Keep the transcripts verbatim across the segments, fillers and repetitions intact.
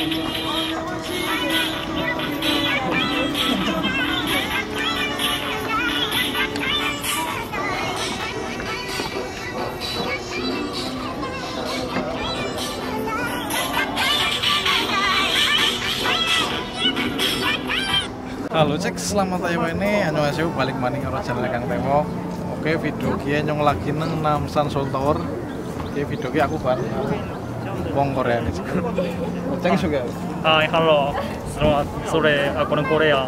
Halo cek, selamat ayo ini annyeonghaseyo balik maning karo channel Kang Taewook. Oke, video ki nyong lagi nang Namsan Seoul Tower. Oke, video ki aku bar wong Korea cek. Cek juga. Hai, halo. Selamat sore, aku orang Korea.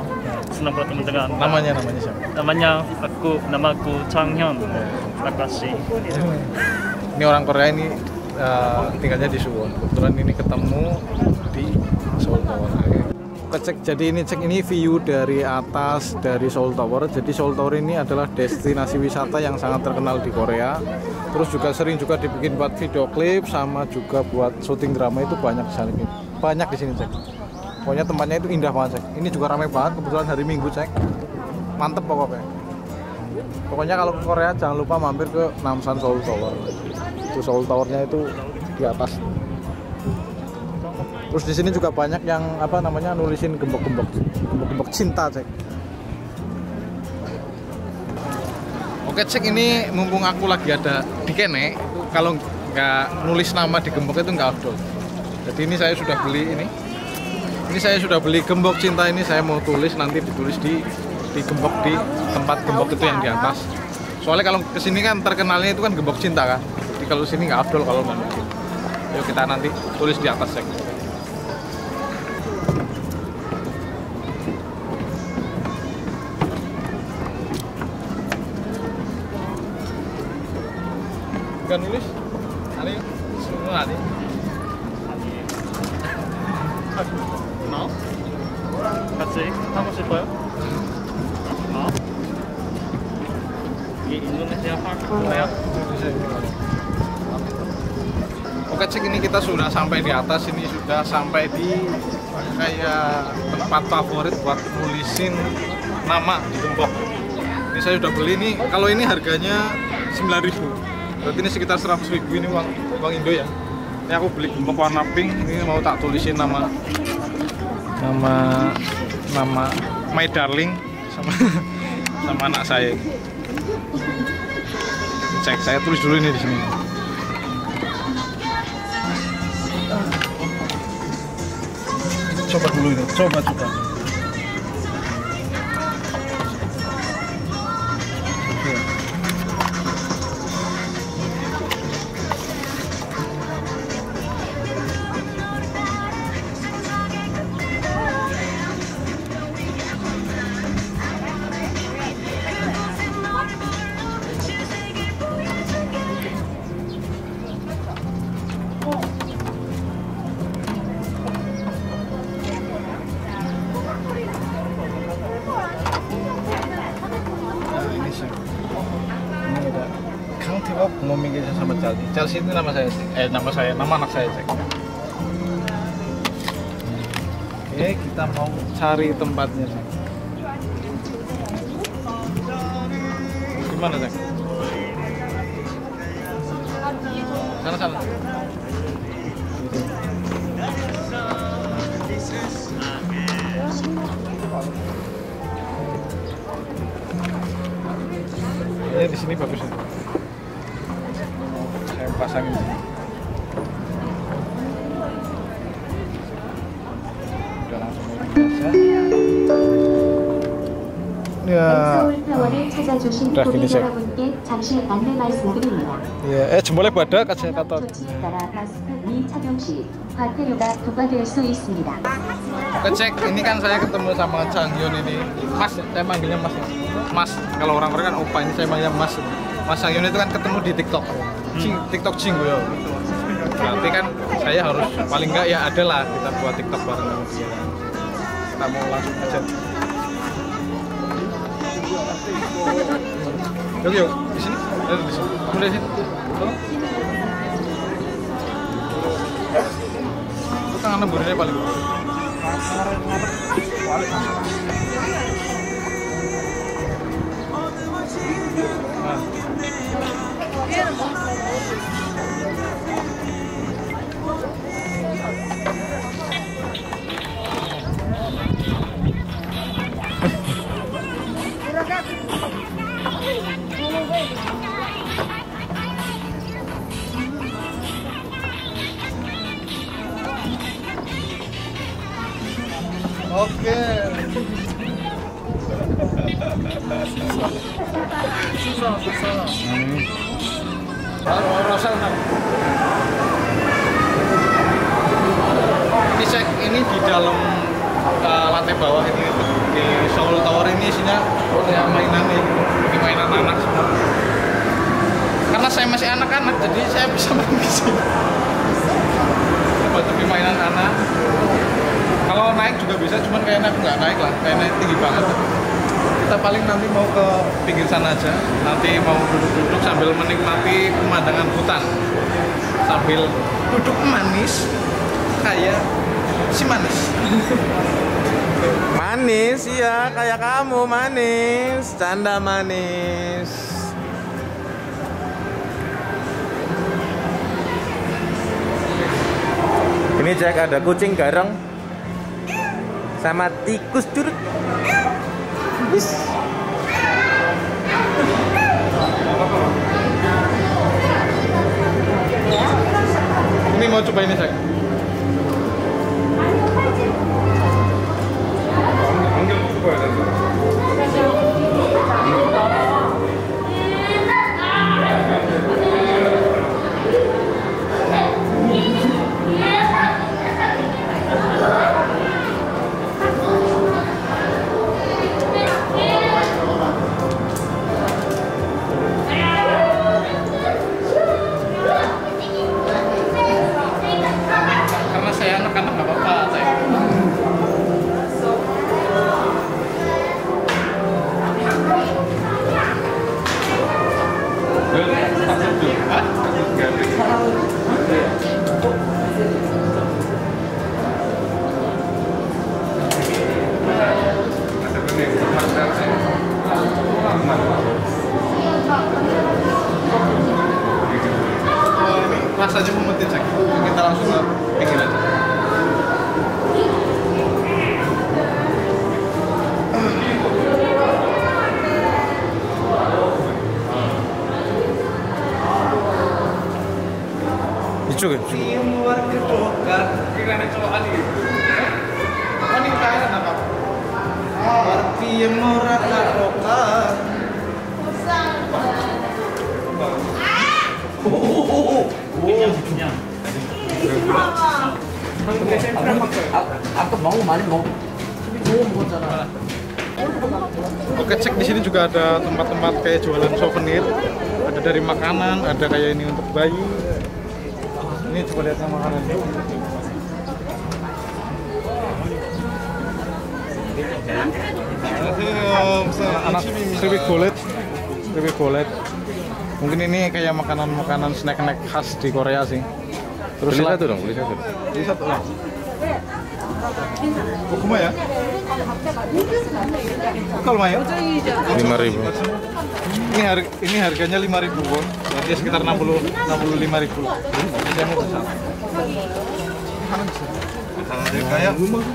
Senang bertemu dengan. Namanya namanya siapa? Namanya aku namaku Sang-Yoon. Terima kasih. Ini orang Korea ini uh, tinggalnya di Seoul. Kebetulan ini ketemu di Seoul Tower. Cek, jadi ini cek ini view dari atas dari Seoul Tower. Jadi Seoul Tower ini adalah destinasi wisata yang sangat terkenal di Korea. Terus juga sering juga dibikin buat video klip sama juga buat syuting drama itu banyak di sini. Banyak di sini cek. Pokoknya tempatnya itu indah banget cek. Ini juga ramai banget kebetulan hari Minggu cek. Mantep pokoknya. Pokoknya kalau ke Korea jangan lupa mampir ke Namsan Seoul Tower. Itu Seoul Towernya itu di atas. Terus di sini juga banyak yang apa namanya nulisin gembok-gembok, gembok-gembok cinta cek. Oke cek, ini mumpung aku lagi ada di kene, kalau nggak nulis nama di gembok itu nggak afdol. Jadi ini saya sudah beli ini, ini saya sudah beli gembok cinta ini, saya mau tulis nanti ditulis di di gembok di tempat gembok itu yang di atas. Soalnya kalau kesini kan terkenalnya itu kan gembok cinta kan. Jadi kalau sini nggak afdol kalau mau nulis. Yuk kita nanti tulis di atas cek. Nulis, Ali, semua Ali. Mau? Kasih, kamu siapa? Mau? Di Indonesia apa? Korea. Oke cek, ini kita sudah sampai di atas, ini sudah sampai di kayak tempat favorit buat nulisin nama di gembok. Ini saya sudah beli nih, kalau ini harganya sembilan ribu. Berarti ini sekitar seratus ribu ini uang, uang Indo ya. Ini aku beli gembok warna pink, ini mau tak tulisin nama nama nama my darling sama sama anak saya. Cek, saya tulis dulu ini di sini. Coba dulu ini, coba coba. Kang Taewook ngomongin sama Charlie. Charles itu nama saya, eh nama saya, nama anak saya cek. Oke, kita mau cari tempatnya cek. Gimana cek? Sana sana. Ya, di sini bagus ya. Saya pasangin. Udah langsung aja. Ya. Sudah gini saya. Ya, eh jempolnya badak aja kata. Oke cek, ini kan saya ketemu sama Jang Yun ini. Mas, saya manggilnya Mas. Mas, kalau orang Korea kan opa, ini saya manggilnya Mas. Mas Jang Yun itu kan ketemu di TikTok. Cing, TikTok Cing gue. Berarti kan saya harus paling enggak ya adalah kita buat TikTok bareng. Kita mau langsung aja. Yuk yuk, di sini. Ada di sini. Kamu di sini. Tangan burungnya paling bawah. Nah. Oke. Susah, susah. Baru rosel kan. Ini cek ini di dalam uh, lantai bawah ini di Seoul Tower ini isinya kayak mainan nih, ini mainan anak semua. Karena saya masih anak-anak, jadi saya bisa main di sini. Buat lebih mainan anak. Kalau naik juga bisa, cuman kayaknya aku nggak naik lah, kayaknya tinggi banget. Kita paling nanti mau ke pinggir sana aja, nanti mau duduk-duduk sambil menikmati pemandangan hutan, sambil duduk manis, kayak si manis. Manis, iya, kayak kamu manis, canda manis. Ini cek ada kucing garang sama tikus curut. Ini mau coba ini cek. Pas aja memetik cek, kita langsung pikir aja. Itu kan? Timur kedokar, kira-kira colokan gitu. Oh, ini kayaknya apa? Timur kedokar. Oh, kenyang. Aku mau main mau. Oke, cek di sini juga ada tempat-tempat kayak jualan souvenir. Ada dari makanan, ada kayak ini untuk bayi. Ini coba lihat sama makanan. Anak Sriwik Bolet, Sriwik Bolet. Mungkin ini kayak makanan-makanan snack-snack khas di Korea sih. Terus beli satu dong, beli satu. Beli satu dong. Berapa ya? Kalau maya? lima ribu. Ini harga ini harganya lima ribu won. Jadi sekitar enam puluh sampai enam puluh lima ribu. Saya mau pesan. Kayak rumah.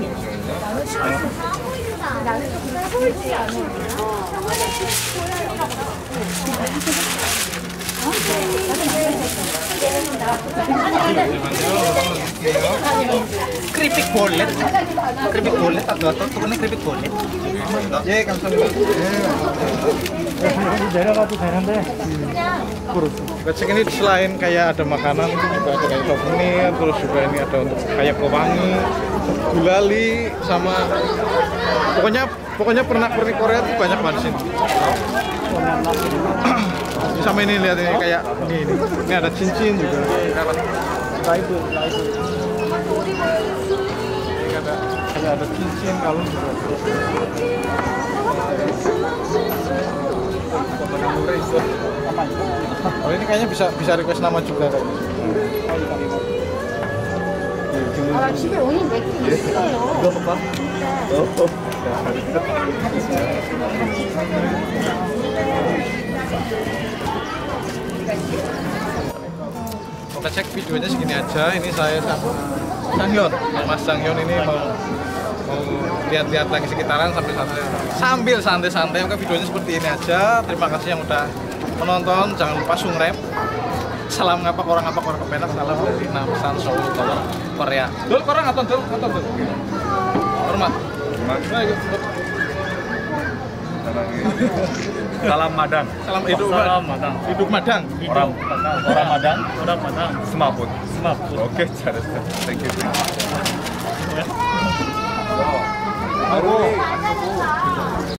Keripik bolet, keripik bolet atau atau turunnya keripik bolet. Ya kan sambil. Daerah waktu daerah deh. Kurus. Cek ini selain kayak ada makanan itu juga ada kayak souvenir, terus juga ini ada untuk kayak pewangi, gulali, sama pokoknya pokoknya pernak-pernik Korea itu banyak banget sih. Sama ini lihat ini kayak ini ini, ini ada cincin juga. Ini ada ada ada cincin kalung juga. Oh ini kayaknya bisa bisa request nama juga kayaknya. Kita cek videonya segini aja. Ini saya sama Sang-Yoon, Mas Sang-Yoon ini mau mau lihat-lihat lagi sekitaran sambil santai. Sambil santai-santai, maka videonya seperti ini aja. Terima kasih yang udah menonton. Jangan lupa subscribe. Salam ngapak orang ngapak orang kepenak salam dari Namsan Seoul Tower Korea. Dul korang nonton dul nonton dul. Hormat. Salam Madang. Salam hidup Madang. Hidup Madang. Orang orang Madang. Orang Madang. Semaput. Semaput. Oke, Charles. Thank you. Halo.